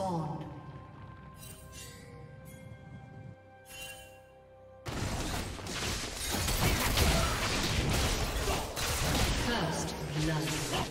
spawned. First blood.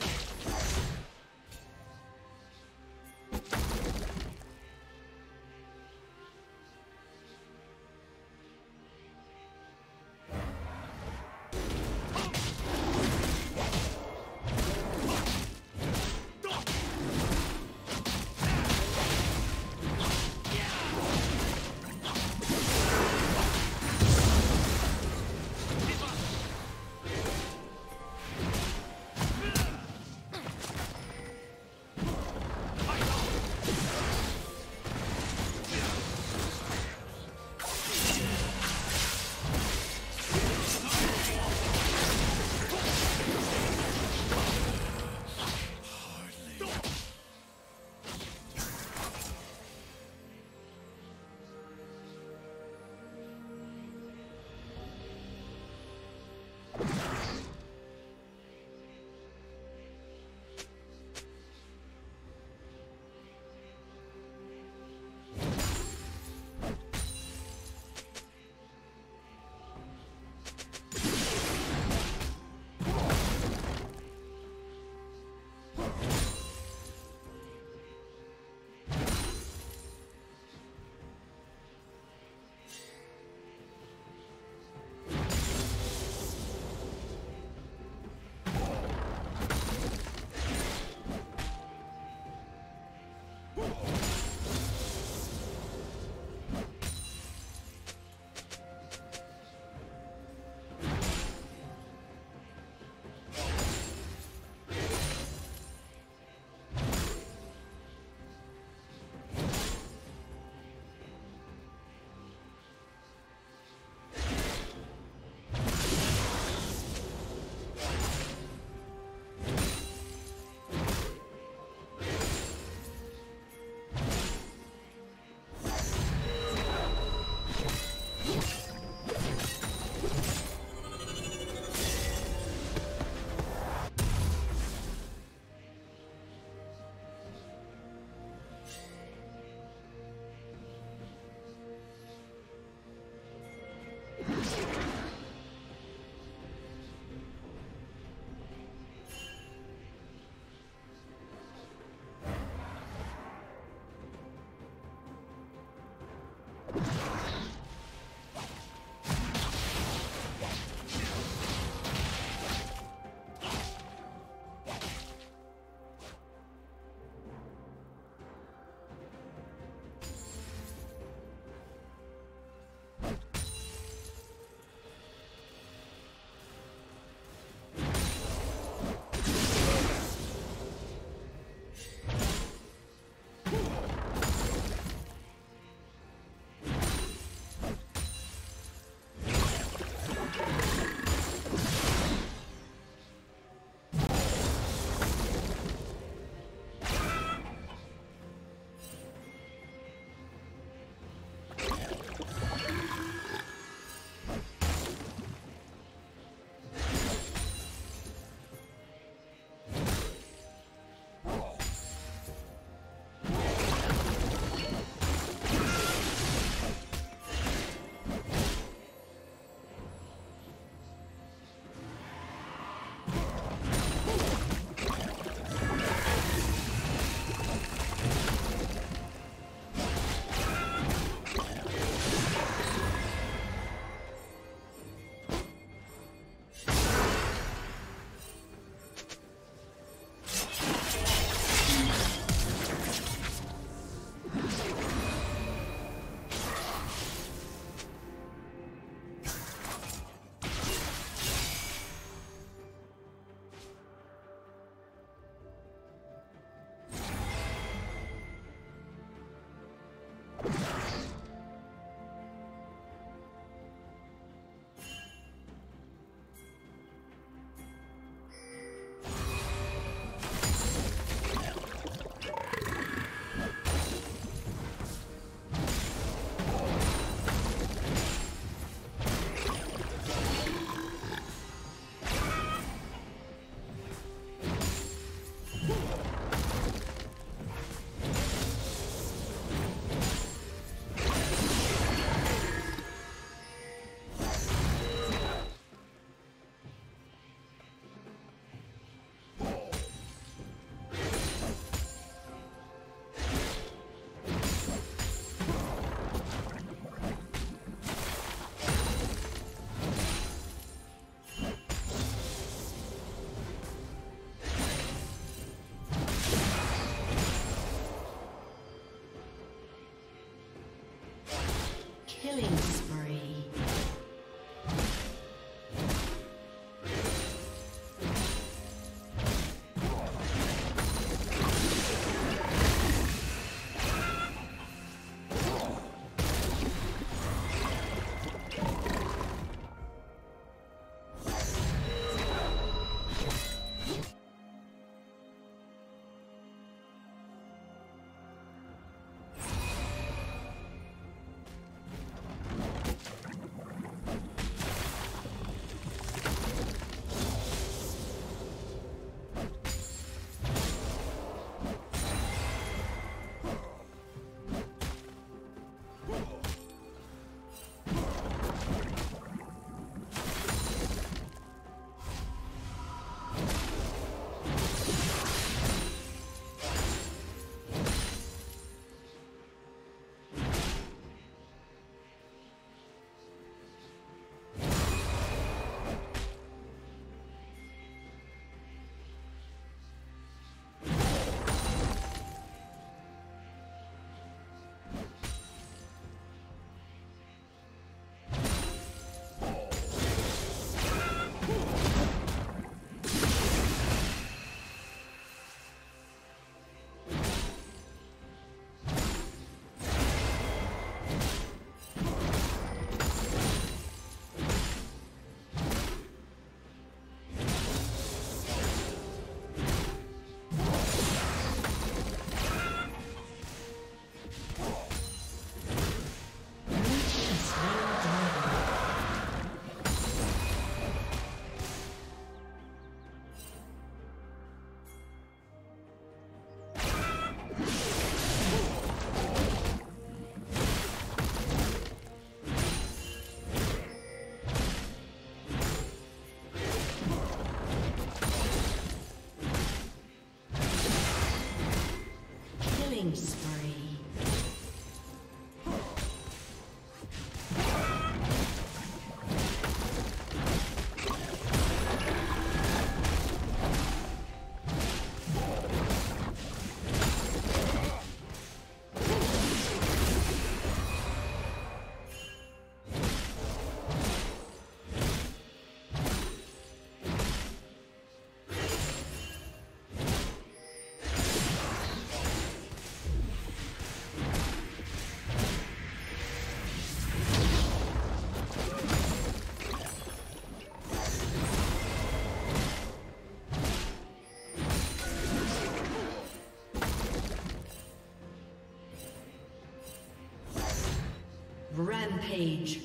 Rampage.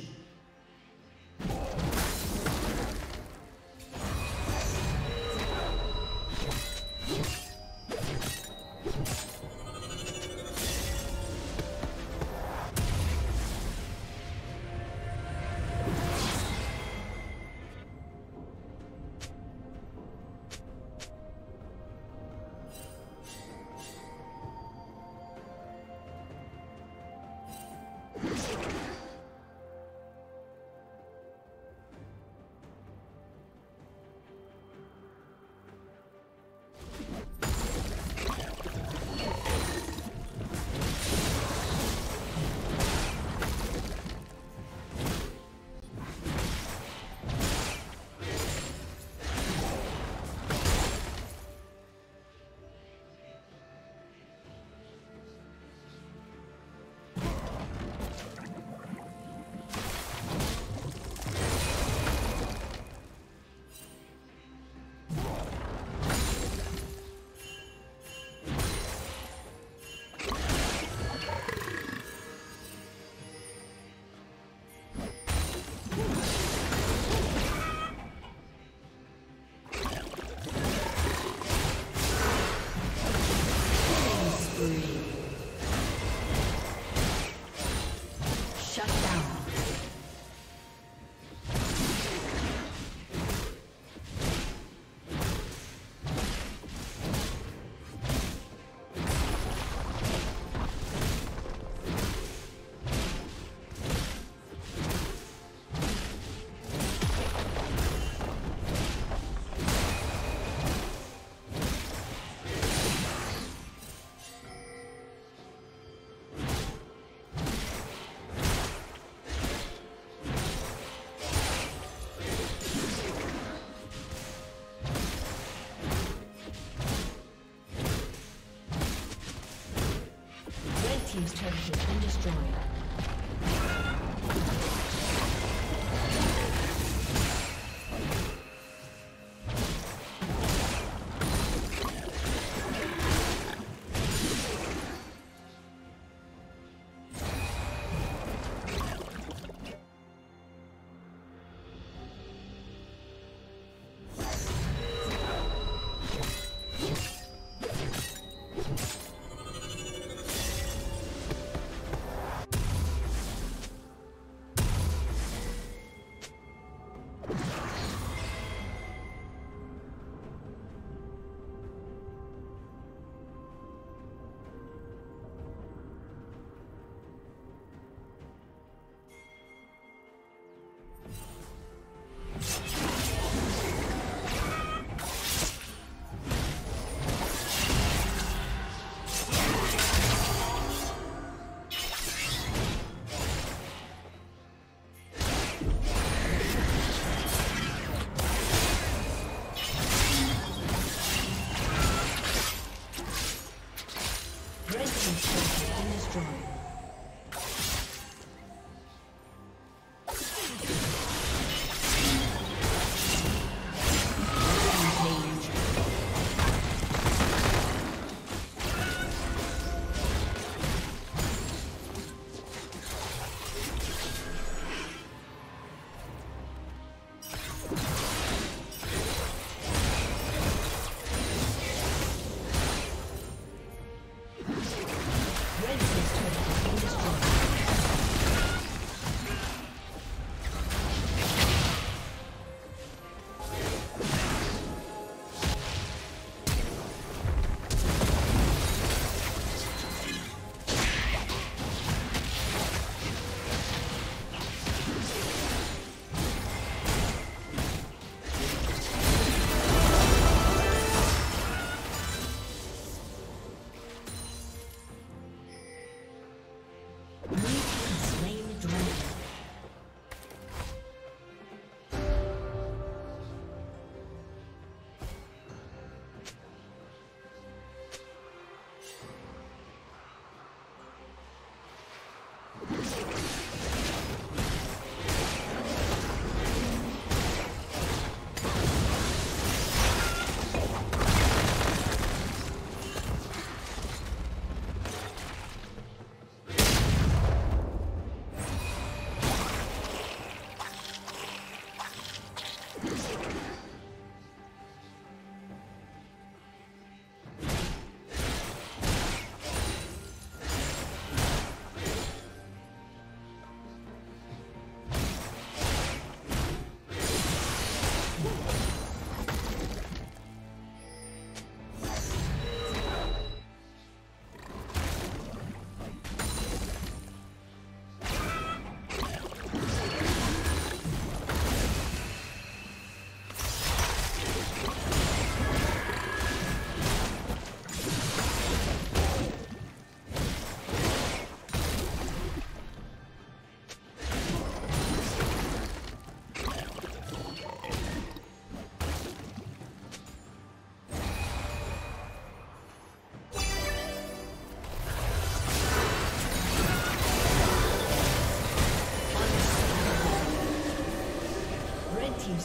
Team's turret has been destroyed.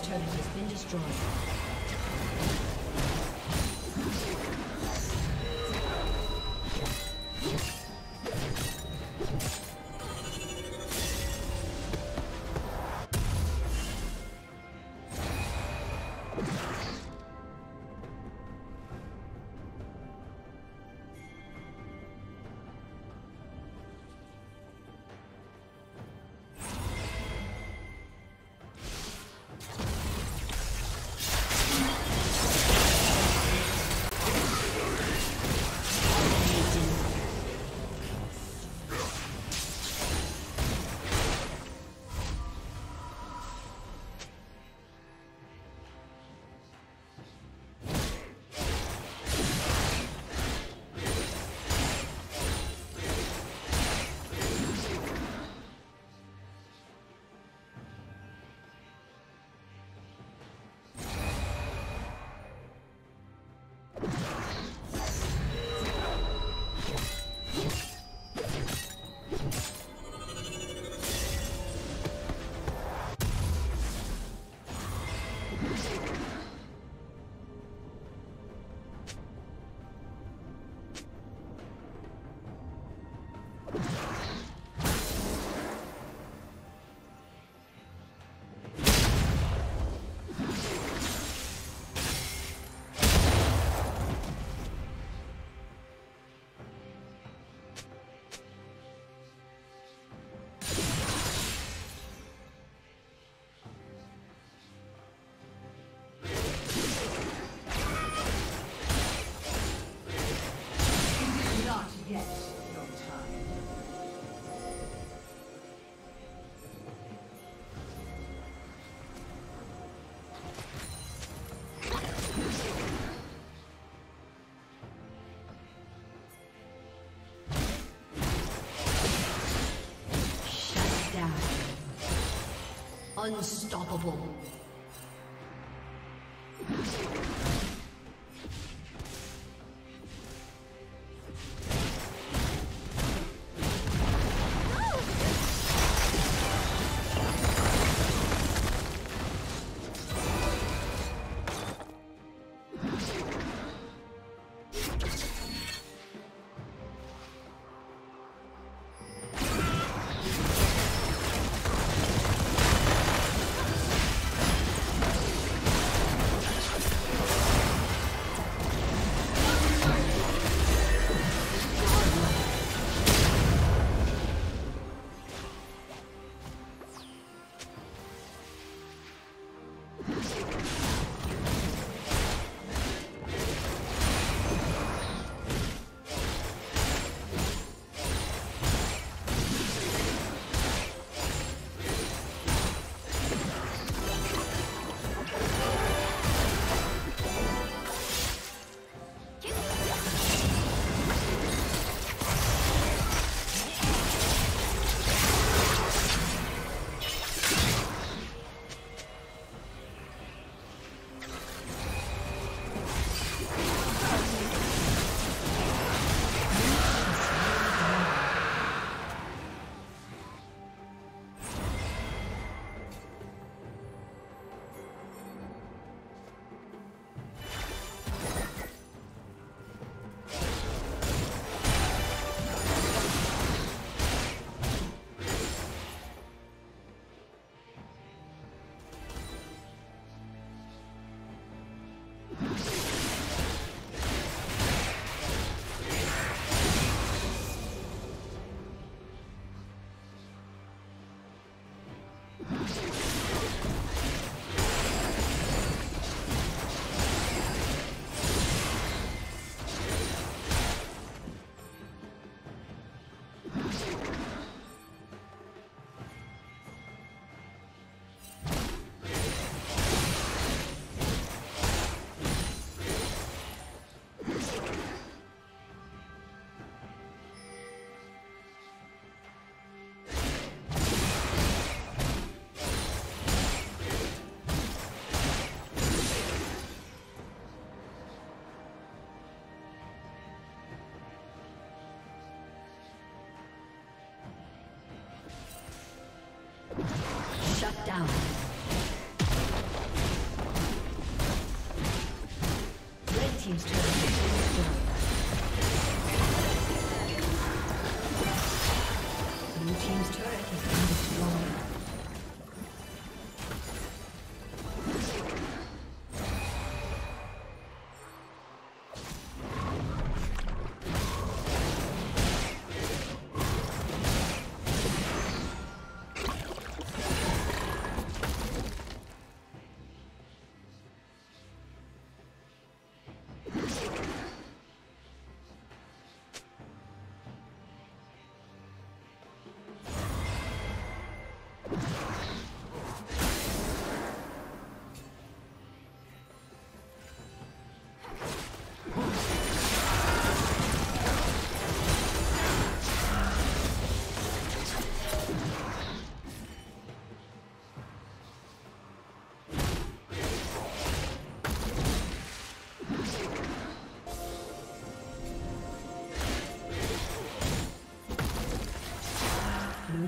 turret has been destroyed. Unstoppable. Blue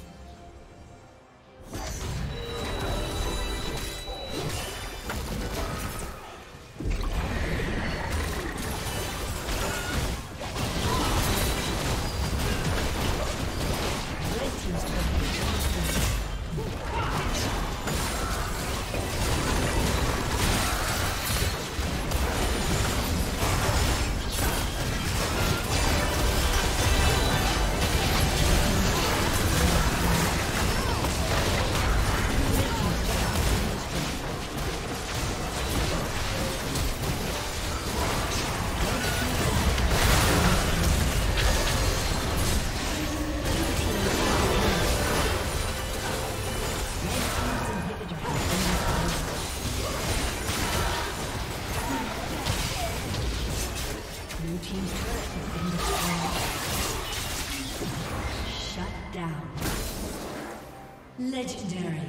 Legendary.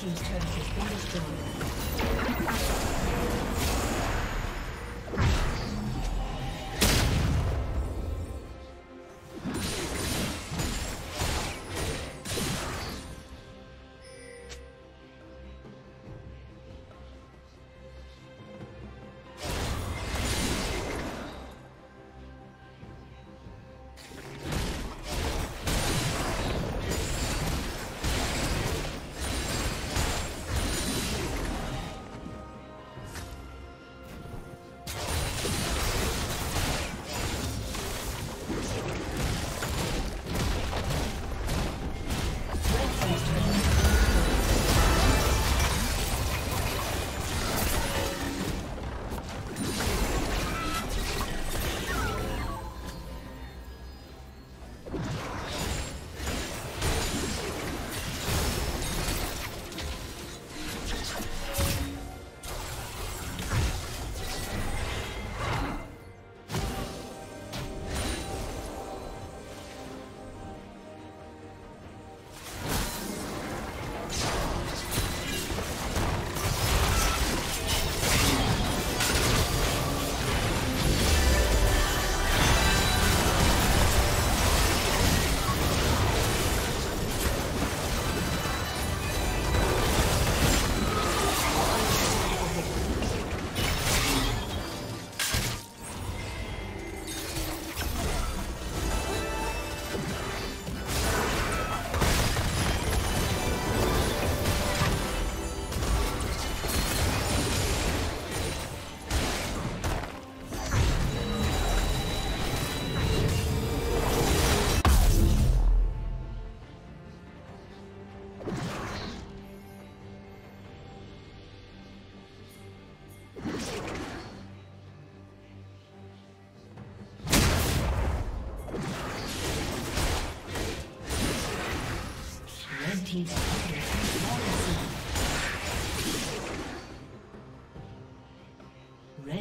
Team's turret has been destroyed.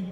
Red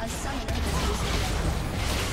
A summoner has disconnected.